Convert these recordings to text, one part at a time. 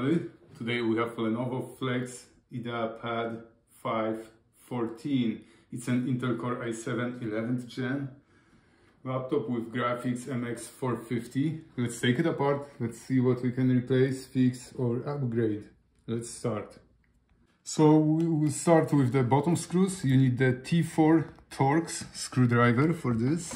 everybody. Today we have Lenovo Flex IdeaPad 514. It's an Intel Core i7 11th gen laptop with graphics MX450. Let's take it apart. Let's see what we can replace, fix or upgrade. Let's start. So we will start with the bottom screws. You need the T4 Torx screwdriver for this.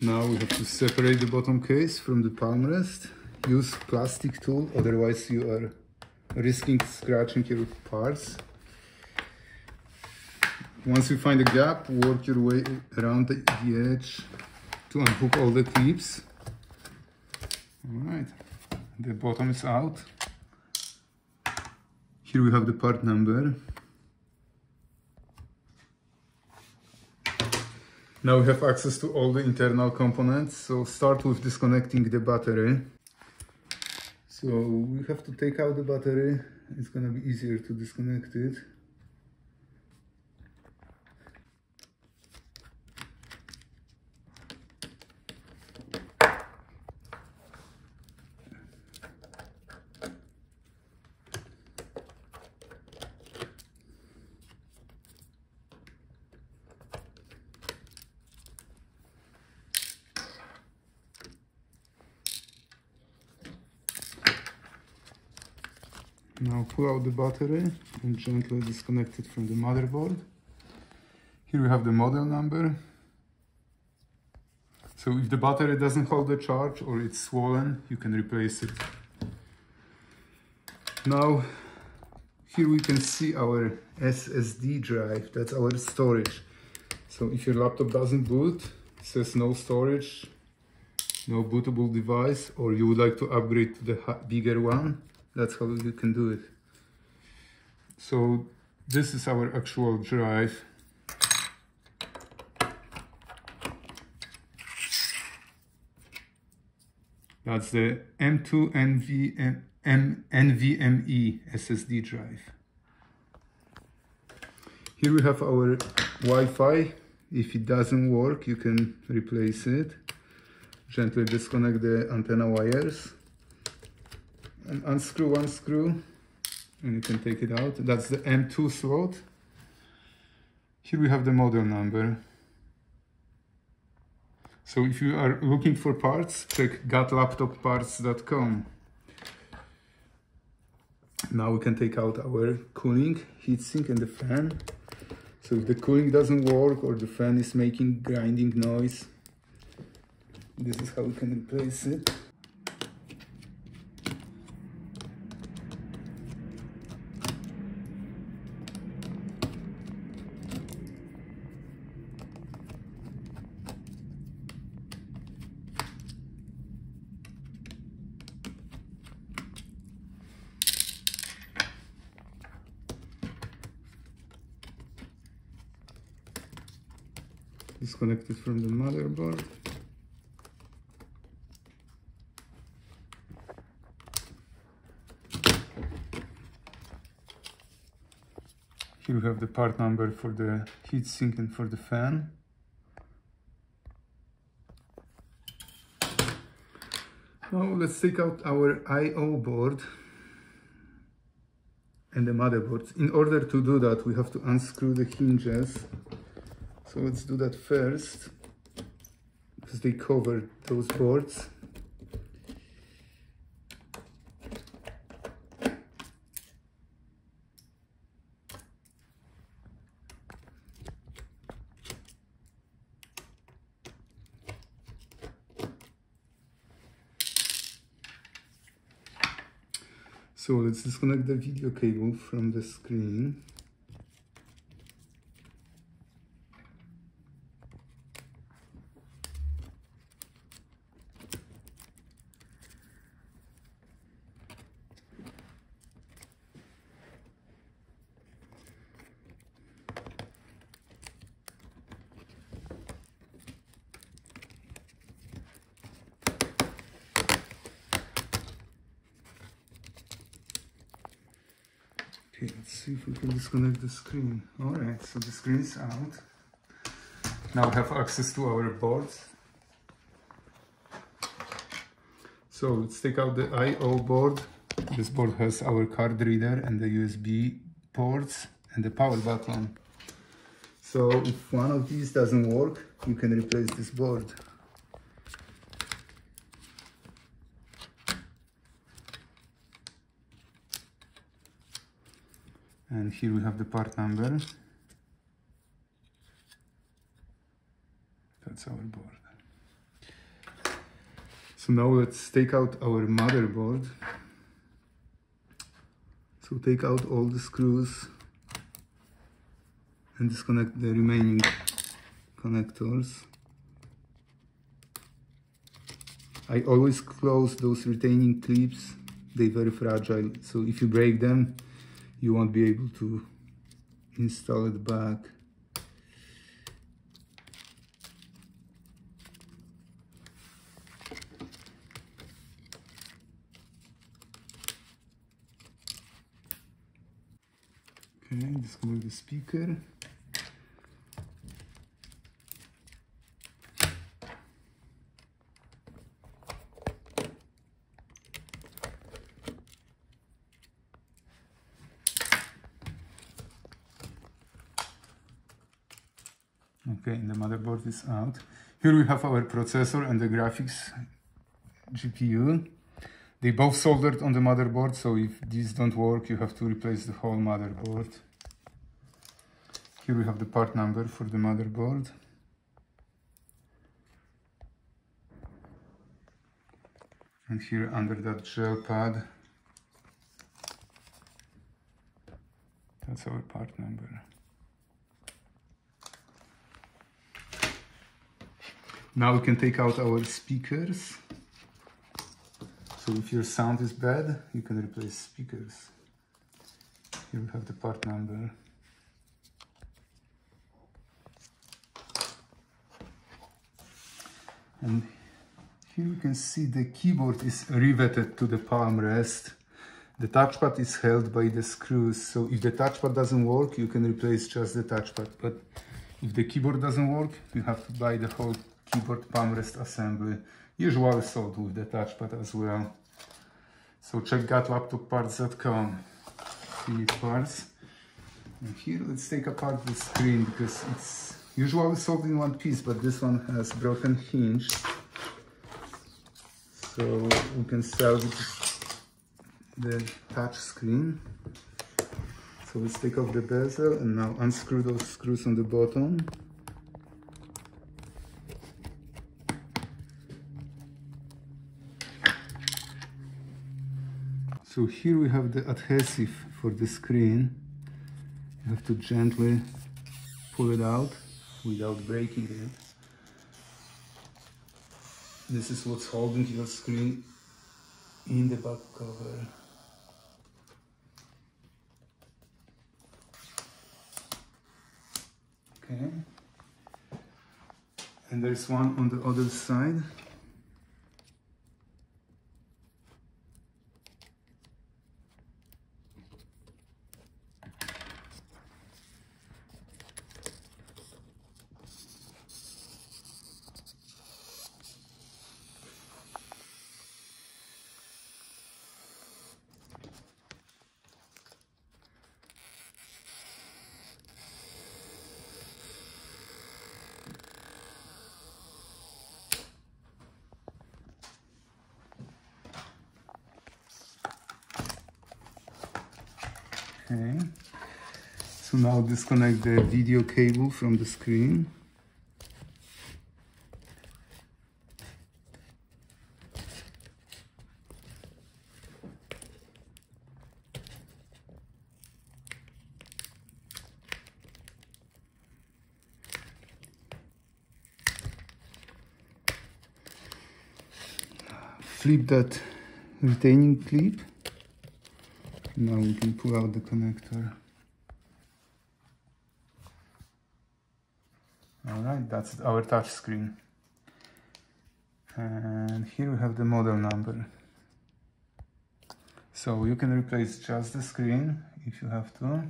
Now we have to separate the bottom case from the palm rest. Use plastic tool, otherwise you are risking scratching your parts. Once you find a gap, work your way around the edge to unhook all the clips. Alright, the bottom is out. Here we have the part number. Now we have access to all the internal components, so start with disconnecting the battery. So we have to take out the battery, it's gonna be easier to disconnect it. Now pull out the battery and gently disconnect it from the motherboard. Here we have the model number. So if the battery doesn't hold the charge or it's swollen, you can replace it. Now here we can see our SSD drive, that's our storage. So if your laptop doesn't boot, it says no storage, no bootable device, or you would like to upgrade to the bigger one, that's how you can do it. So this is our actual drive. That's the M2 NVMe SSD drive. Here we have our Wi-Fi. If it doesn't work, you can replace it. Gently disconnect the antenna wires. And unscrew one screw and you can take it out. That's the M2 slot. Here we have the model number. So if you are looking for parts, check gotlaptopparts.com. Now we can take out our cooling, heatsink and the fan. So if the cooling doesn't work or the fan is making grinding noise, this is how we can replace it. Disconnect it from the motherboard. Here we have the part number for the heatsink and for the fan. Now let's take out our I/O board and the motherboard. In order to do that, we have to unscrew the hinges. So let's do that first, because they cover those boards. So let's disconnect the video cable from the screen. Okay, let's see if we can disconnect the screen. Alright, so the screen's out. Now we have access to our boards. So let's take out the I/O board. This board has our card reader and the USB ports and the power button. So if one of these doesn't work, you can replace this board. And here we have the part number. That's our board. So now let's take out our motherboard. So take out all the screws and disconnect the remaining connectors. I always close those retaining clips. They're very fragile, so if you break them, you won't be able to install it back. Okay, disconnect the speaker. Okay, and the motherboard is out. Here we have our processor and the graphics GPU. They both soldered on the motherboard, so if these don't work, you have to replace the whole motherboard. Here we have the part number for the motherboard. And here under that gel pad, that's our part number. Now we can take out our speakers. So if your sound is bad, you can replace speakers. Here we have the part number. And here you can see the keyboard is riveted to the palm rest. The touchpad is held by the screws. So if the touchpad doesn't work, you can replace just the touchpad. But if the keyboard doesn't work, you have to buy the whole keyboard palm rest assembly, usually sold with the touchpad as well. So check gotlaptopparts.com. You need parts. And here let's take apart the screen, because it's usually sold in one piece, but this one has broken hinge. So we can salvage the touch screen. So let's take off the bezel and now unscrew those screws on the bottom. So here we have the adhesive for the screen. You have to gently pull it out without breaking it. This is what's holding your screen in the back cover. Okay. And there's one on the other side. Okay, so now disconnect the video cable from the screen. Flip that retaining clip. Now we can pull out the connector. All right, that's our touch screen. And here we have the model number. So you can replace just the screen if you have to.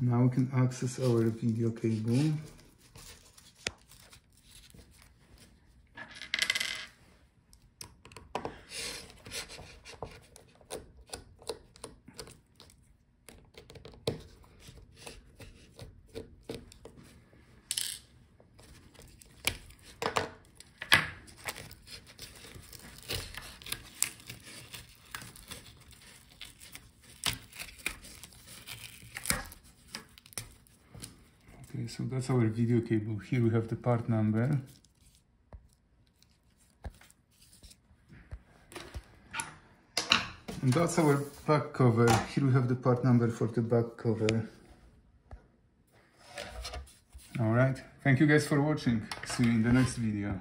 Now we can access our video cable. So that's our video cable. Here we have the part number. And that's our back cover. Here we have the part number for the back cover. Alright, thank you guys for watching. See you in the next video.